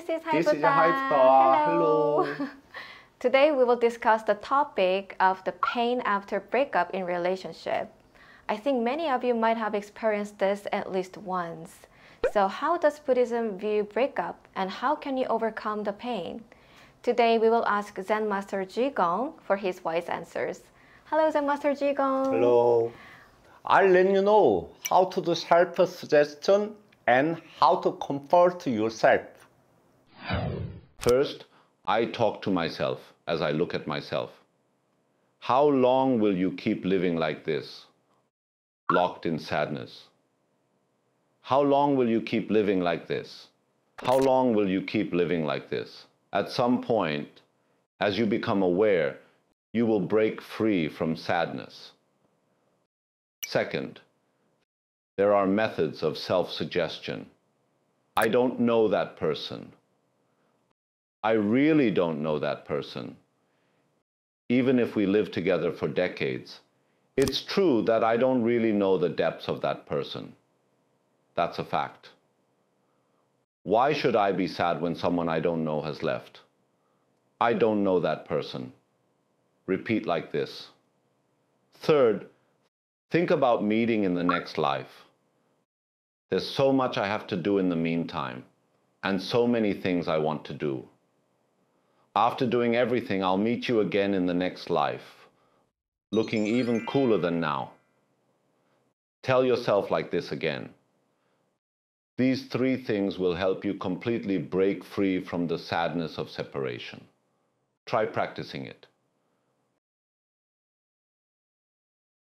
This is Haibutai. Hello. Hello. Today we will discuss the topic of the pain after breakup in relationship. I think many of you might have experienced this at least once. So how does Buddhism view breakup and how can you overcome the pain? Today we will ask Zen Master Jigong for his wise answers. Hello Zen Master Jigong. Hello. I'll let you know how to do self-suggestion and how to comfort yourself. First, I talk to myself as I look at myself. How long will you keep living like this, locked in sadness? How long will you keep living like this? How long will you keep living like this? At some point, as you become aware, you will break free from sadness. Second, there are methods of self-suggestion. I don't know that person. I really don't know that person. Even if we live together for decades, it's true that I don't really know the depths of that person. That's a fact. Why should I be sad when someone I don't know has left? I don't know that person. Repeat like this. Third, think about meeting in the next life. There's so much I have to do in the meantime, and so many things I want to do. After doing everything, I'll meet you again in the next life, looking even cooler than now. Tell yourself like this again. These three things will help you completely break free from the sadness of separation. Try practicing it.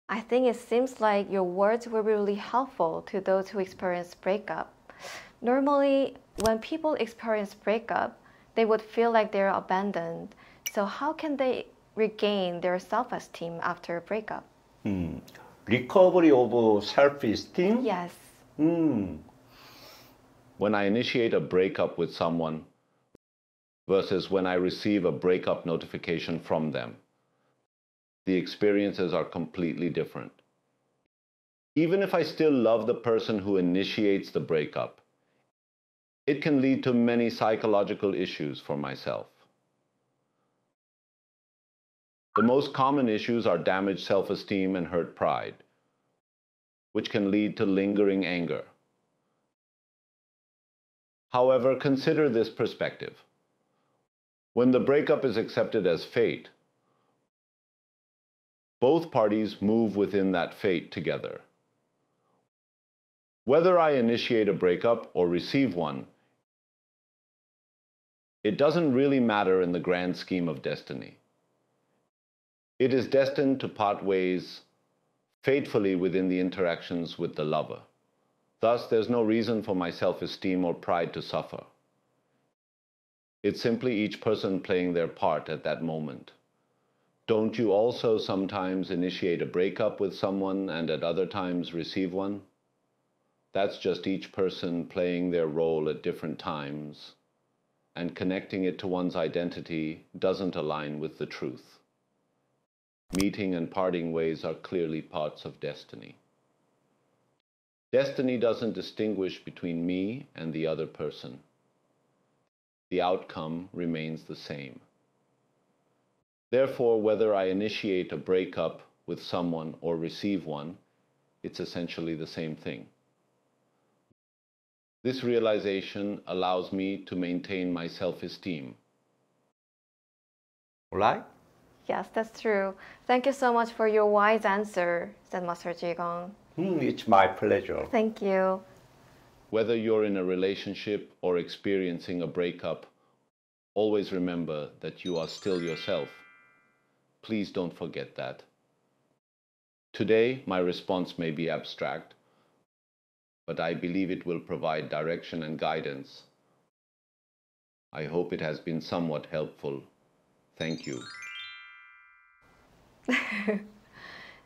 I think it seems like your words were really helpful to those who experience breakup. Normally, when people experience breakup, they would feel like they're abandoned. So how can they regain their self-esteem after a breakup? Recovery of self-esteem? Yes. When I initiate a breakup with someone versus when I receive a breakup notification from them, the experiences are completely different. Even if I still love the person who initiates the breakup, it can lead to many psychological issues for myself. The most common issues are damaged self-esteem and hurt pride, which can lead to lingering anger. However, consider this perspective. When the breakup is accepted as fate, both parties move within that fate together. Whether I initiate a breakup or receive one, it doesn't really matter in the grand scheme of destiny. It is destined to part ways fatefully within the interactions with the lover. Thus, there's no reason for my self-esteem or pride to suffer. It's simply each person playing their part at that moment. Don't you also sometimes initiate a breakup with someone and at other times receive one? That's just each person playing their role at different times, and connecting it to one's identity doesn't align with the truth. Meeting and parting ways are clearly parts of destiny. Destiny doesn't distinguish between me and the other person. The outcome remains the same. Therefore, whether I initiate a breakup with someone or receive one, it's essentially the same thing. This realization allows me to maintain my self-esteem. All right? Yes, that's true. Thank you so much for your wise answer, Zen Master Jigong. It's my pleasure. Thank you. Whether you're in a relationship or experiencing a breakup, always remember that you are still yourself. Please don't forget that. Today, my response may be abstract, but I believe it will provide direction and guidance. I hope it has been somewhat helpful. Thank you.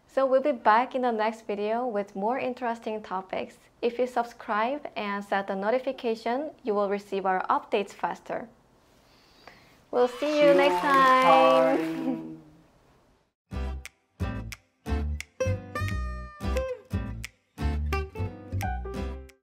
So we'll be back in the next video with more interesting topics. If you subscribe and set the notification, you will receive our updates faster. We'll see you next time.